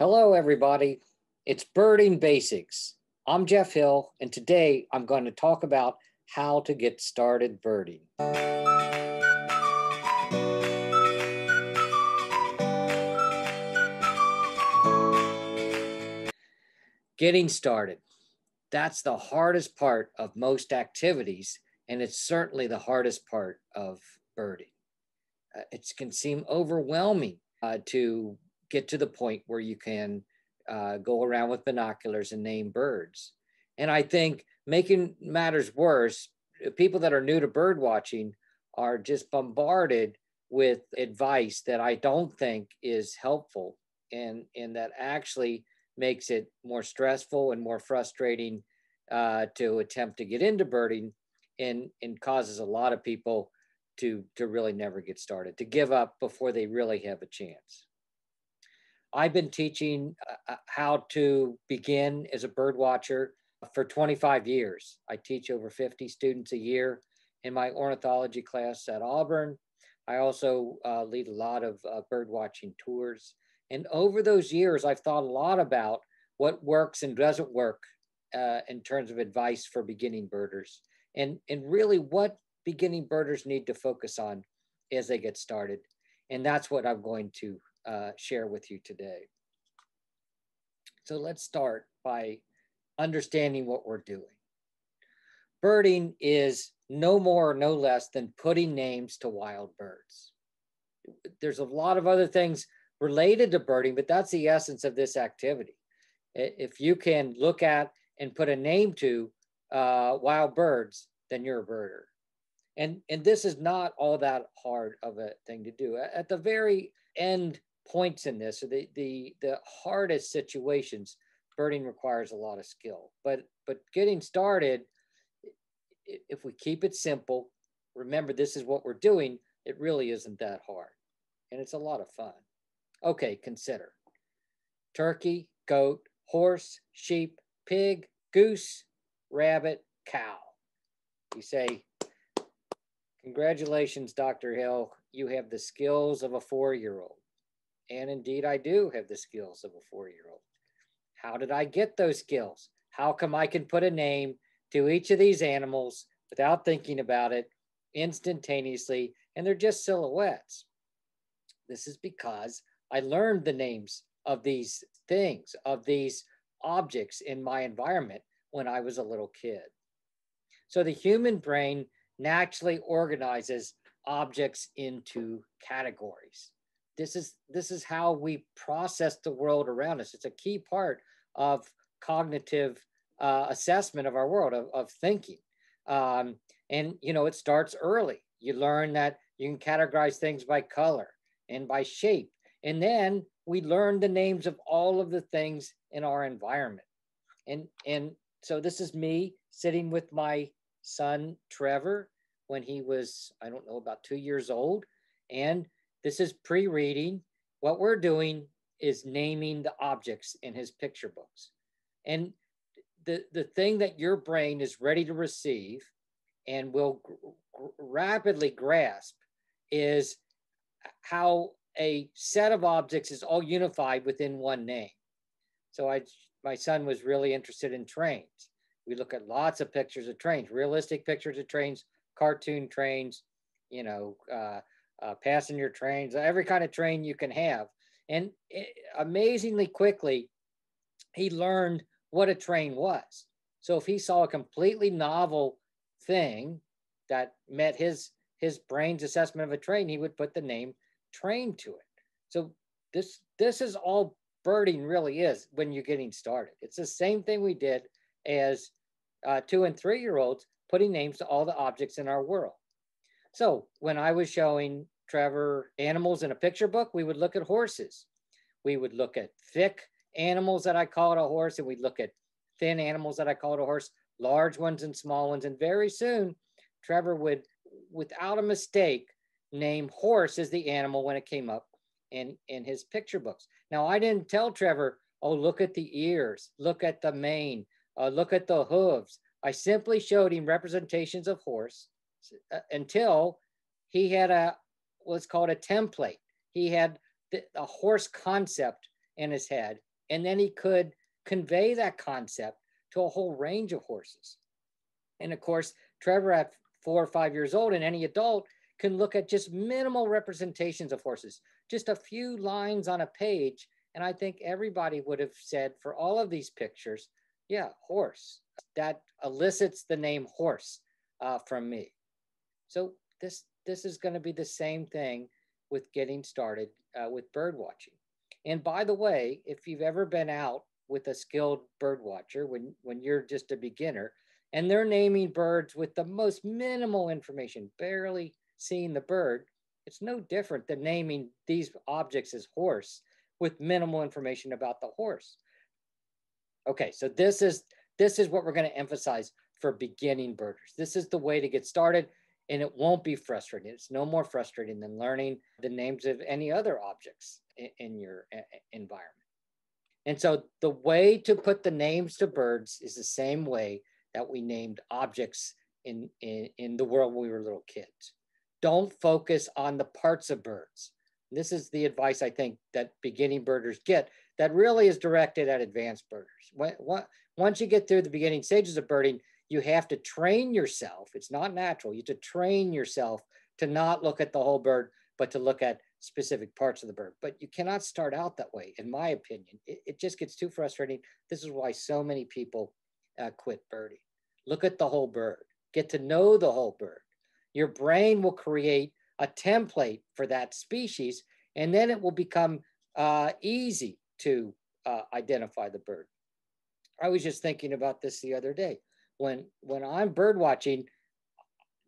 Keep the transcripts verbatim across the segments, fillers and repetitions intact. Hello, everybody. It's Birding Basics. I'm Jeff Hill, and today I'm going to talk about how to get started birding. Getting started. That's the hardest part of most activities, and it's certainly the hardest part of birding. Uh, it can seem overwhelming uh, to get to the point where you can uh, go around with binoculars and name birds. And I think, making matters worse, people that are new to bird watching are just bombarded with advice that I don't think is helpful, and, and that actually makes it more stressful and more frustrating uh, to attempt to get into birding, and, and causes a lot of people to, to really never get started, to give up before they really have a chance. I've been teaching uh, how to begin as a bird watcher for twenty-five years. I teach over fifty students a year in my ornithology class at Auburn. I also uh, lead a lot of uh, bird watching tours. And over those years, I've thought a lot about what works and doesn't work uh, in terms of advice for beginning birders, and, and really what beginning birders need to focus on as they get started. And that's what I'm going to Uh, share with you today. So let's start by understanding what we're doing. Birding is no more or no less than putting names to wild birds. There's a lot of other things related to birding, but that's the essence of this activity. If you can look at and put a name to uh, wild birds, then you're a birder. And, and this is not all that hard of a thing to do. At the very end points in this, so the, the the hardest situations, birding requires a lot of skill, but but getting started, if we keep it simple, remember this is what we're doing, it really isn't that hard, and it's a lot of fun. Okay, consider turkey, goat, horse, sheep, pig, goose, rabbit, cow. You say, "Congratulations, Doctor Hill, you have the skills of a four-year-old." And indeed, I do have the skills of a four-year-old. How did I get those skills? How come I can put a name to each of these animals without thinking about it instantaneously? And they're just silhouettes. This is because I learned the names of these things, of these objects in my environment when I was a little kid. So the human brain naturally organizes objects into categories. This is, this is how we process the world around us. It's a key part of cognitive uh, assessment of our world, of, of thinking. Um, and, you know, it starts early. You learn that you can categorize things by color and by shape. And then we learn the names of all of the things in our environment. And, and so this is me sitting with my son, Trevor, when he was, I don't know, about two years old. And this is pre-reading. What we're doing is naming the objects in his picture books. And the, the thing that your brain is ready to receive and will gr rapidly grasp is how a set of objects is all unified within one name. So I, my son was really interested in trains. We look at lots of pictures of trains, realistic pictures of trains, cartoon trains, you know, uh, uh, passenger trains, every kind of train you can have. And it, amazingly quickly, he learned what a train was. So if he saw a completely novel thing that met his, his brain's assessment of a train, he would put the name train to it. So this, this is all birding really is when you're getting started. It's the same thing we did as uh, two and three-year-olds, putting names to all the objects in our world. So when I was showing Trevor animals in a picture book, we would look at horses. We would look at thick animals that I called a horse, and we'd look at thin animals that I called a horse, large ones and small ones. And very soon, Trevor would, without a mistake, name horse as the animal when it came up in, in his picture books. Now, I didn't tell Trevor, oh, look at the ears, look at the mane, uh, look at the hooves. I simply showed him representations of horse until he had a, what's called a template. He had the, a horse concept in his head, And then he could convey that concept to a whole range of horses. And of course, Trevor at four or five years old and any adult can look at just minimal representations of horses, just a few lines on a page. And I think everybody would have said for all of these pictures, yeah, horse, that elicits the name horse uh, from me. So this, this is gonna be the same thing with getting started uh, with bird watching. And by the way, if you've ever been out with a skilled bird watcher, when, when you're just a beginner, and they're naming birds with the most minimal information, barely seeing the bird, it's no different than naming these objects as horse with minimal information about the horse. Okay, so this is, this is what we're gonna emphasize for beginning birders. This is the way to get started, and it won't be frustrating. It's no more frustrating than learning the names of any other objects in, in your environment. And so the way to put the names to birds is the same way that we named objects in, in, in the world when we were little kids. Don't focus on the parts of birds. This is the advice I think that beginning birders get that really is directed at advanced birders. When, what, once you get through the beginning stages of birding, you have to train yourself. It's not natural. You have to train yourself to not look at the whole bird, but to look at specific parts of the bird. But you cannot start out that way, in my opinion. It, it just gets too frustrating. This is why so many people Uh, quit birding. Look at the whole bird. Get to know the whole bird. Your brain will create a template for that species, and then it will become uh, easy to uh, identify the bird. I was just thinking about this the other day. When, when I'm bird watching,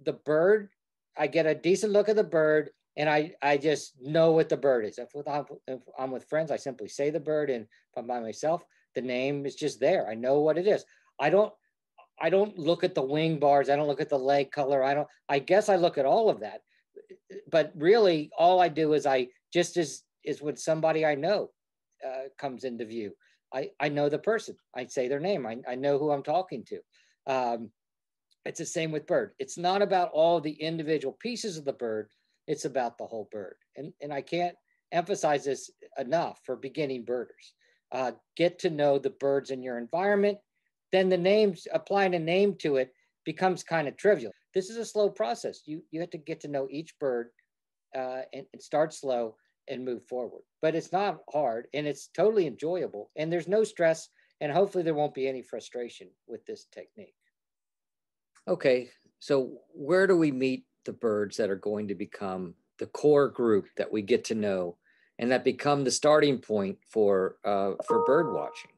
the bird, I get a decent look at the bird, and I, I just know what the bird is. If I'm, if I'm with friends, I simply say the bird, and if I'm by myself, the name is just there. I know what it is. I don't, I don't look at the wing bars. I don't look at the leg color. I don't, I guess I look at all of that, but really all I do is I just is, is when somebody I know uh, comes into view. I, I know the person, I say their name. I, I know who I'm talking to. Um, it's the same with bird. It's not about all the individual pieces of the bird. It's about the whole bird. And, and I can't emphasize this enough for beginning birders. Uh, get to know the birds in your environment. Then the names, applying a name to it becomes kind of trivial. This is a slow process. You, you have to get to know each bird uh, and, and start slow and move forward. But it's not hard and it's totally enjoyable and there's no stress and hopefully there won't be any frustration with this technique. Okay, so where do we meet the birds that are going to become the core group that we get to know and that become the starting point for, uh, for bird watching?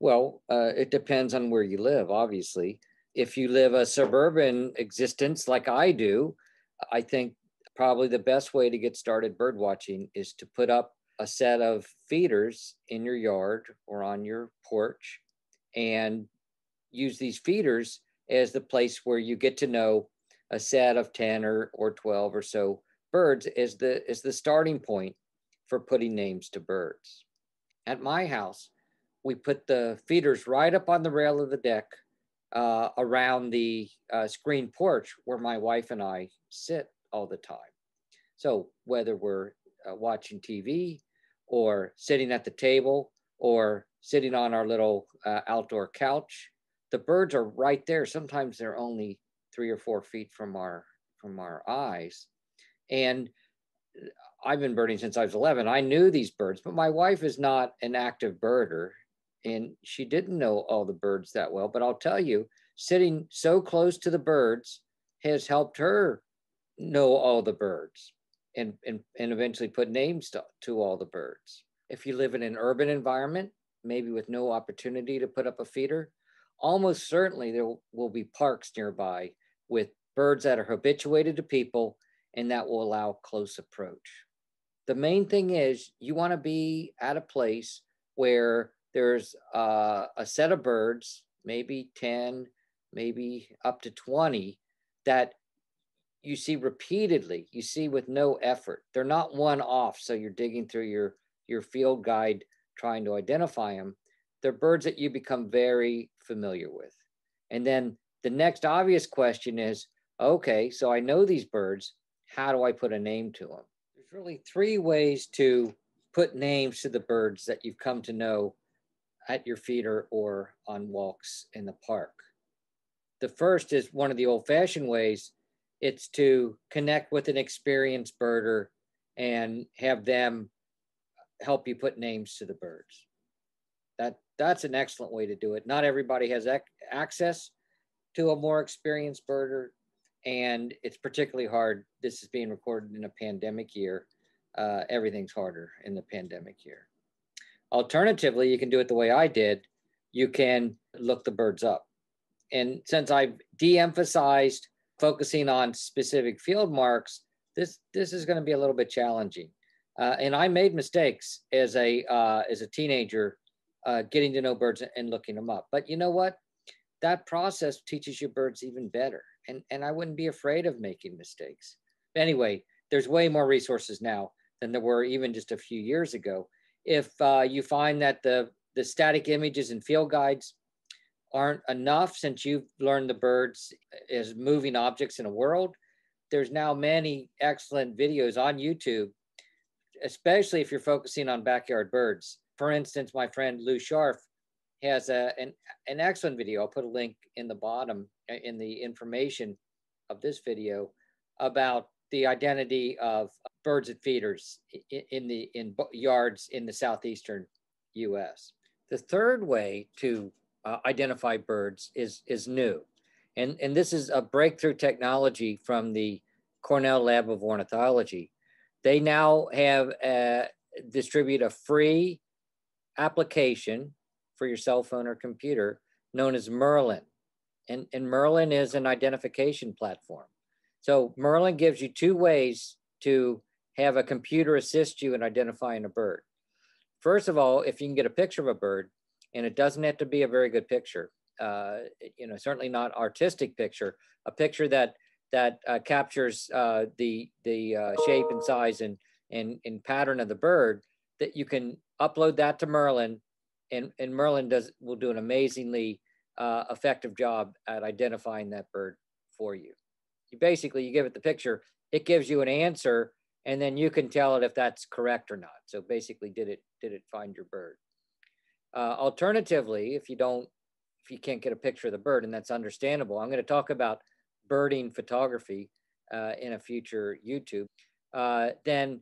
Well, uh, it depends on where you live, obviously. If you live a suburban existence like I do, I think probably the best way to get started bird watching is to put up a set of feeders in your yard or on your porch and use these feeders as the place where you get to know a set of ten or, or twelve or so birds as the, as the starting point for putting names to birds. At my house, we put the feeders right up on the rail of the deck uh, around the uh, screen porch where my wife and I sit all the time. So whether we're uh, watching T V or sitting at the table or sitting on our little uh, outdoor couch, the birds are right there. Sometimes they're only three or four feet from our, from our eyes. And I've been birding since I was eleven. I knew these birds, but my wife is not an active birder. And she didn't know all the birds that well, but I'll tell you, sitting so close to the birds has helped her know all the birds and, and, and eventually put names to, to all the birds. If you live in an urban environment, maybe with no opportunity to put up a feeder, almost certainly there will be parks nearby with birds that are habituated to people and that will allow close approach. The main thing is you wanna be at a place where there's uh, a set of birds, maybe ten, maybe up to twenty, that you see repeatedly, you see with no effort. They're not one-off, so you're digging through your, your field guide trying to identify them. They're birds that you become very familiar with. And then the next obvious question is, okay, so I know these birds, how do I put a name to them? There's really three ways to put names to the birds that you've come to know at your feeder or on walks in the park. The first is one of the old-fashioned ways. It's to connect with an experienced birder and have them help you put names to the birds. That, that's an excellent way to do it. Not everybody has ac- access to a more experienced birder, and it's particularly hard. This is being recorded in a pandemic year. Uh, everything's harder in the pandemic year. Alternatively, you can do it the way I did. You can look the birds up. And since I've de-emphasized focusing on specific field marks, this, this is going to be a little bit challenging. Uh, and I made mistakes as a, uh, as a teenager uh, getting to know birds and looking them up. But you know what? That process teaches you birds even better. And, and I wouldn't be afraid of making mistakes. But anyway, there's way more resources now than there were even just a few years ago. If uh, you find that the, the static images and field guides aren't enough, since you've learned the birds as moving objects in a world, there's now many excellent videos on YouTube, especially if you're focusing on backyard birds. For instance, my friend Lew Scharpf has a, an, an excellent video. I'll put a link in the bottom, in the information of this video, about the identity of birds at feeders in the in yards in the southeastern U S. The third way to uh, identify birds is, is new. And, and this is a breakthrough technology from the Cornell Lab of Ornithology. They now have uh, distribute a free application for your cell phone or computer known as Merlin. And, and Merlin is an identification platform. So Merlin gives you two ways to have a computer assist you in identifying a bird. First of all, if you can get a picture of a bird, and it doesn't have to be a very good picture, uh, you know, certainly not artistic picture, a picture that that uh, captures uh, the the uh, shape and size and, and and pattern of the bird, that you can upload that to Merlin, and, and Merlin does will do an amazingly uh, effective job at identifying that bird for you. You basically, you give it the picture, it gives you an answer, and then you can tell it if that's correct or not. So basically, did it did it find your bird? Uh, alternatively, if you don't, if you can't get a picture of the bird, and that's understandable, I'm going to talk about birding photography uh, in a future YouTube. Uh, then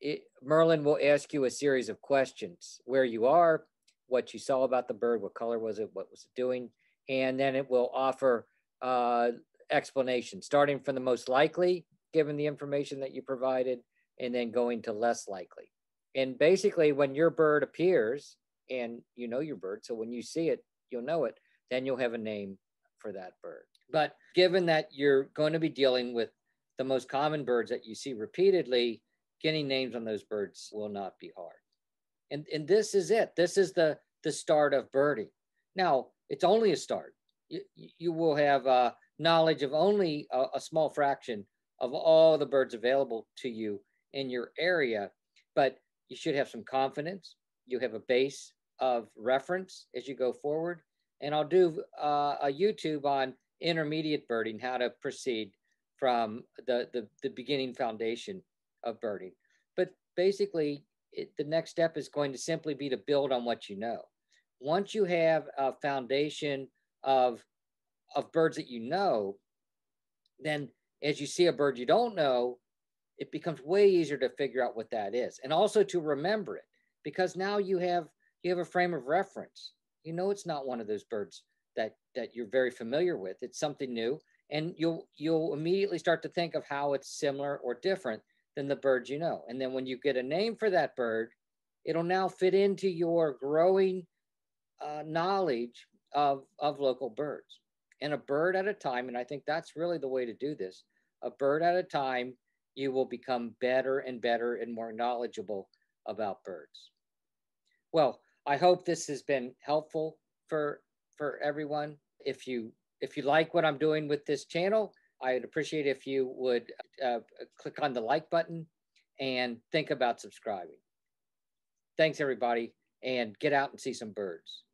it, Merlin will ask you a series of questions: where you are, what you saw about the bird, what color was it, what was it doing, and then it will offer uh, explanation, starting from the most likely, given the information that you provided, and then going to less likely. And basically, when your bird appears, and you know your bird, so when you see it, you'll know it, then you'll have a name for that bird. But given that you're going to be dealing with the most common birds that you see repeatedly, getting names on those birds will not be hard. And, and this is it. This is the, the start of birding. Now, it's only a start. You, you will have uh, knowledge of only a, a small fraction of all the birds available to you in your area, but you should have some confidence. You have a base of reference as you go forward. And I'll do uh, a YouTube on intermediate birding, how to proceed from the, the, the beginning foundation of birding. But basically, it, the next step is going to simply be to build on what you know. Once you have a foundation of, of birds that you know, then as you see a bird you don't know, it becomes way easier to figure out what that is, and also to remember it, because now you have you have a frame of reference. You know it's not one of those birds that that you're very familiar with. It's something new, and you'll you'll immediately start to think of how it's similar or different than the birds you know. And then when you get a name for that bird, it'll now fit into your growing uh, knowledge of of local birds. And a bird at a time, and I think that's really the way to do this, a bird at a time, you will become better and better and more knowledgeable about birds. Well, I hope this has been helpful for, for everyone. If you, if you like what I'm doing with this channel, I'd appreciate if you would uh, click on the like button and think about subscribing. Thanks, everybody, and get out and see some birds.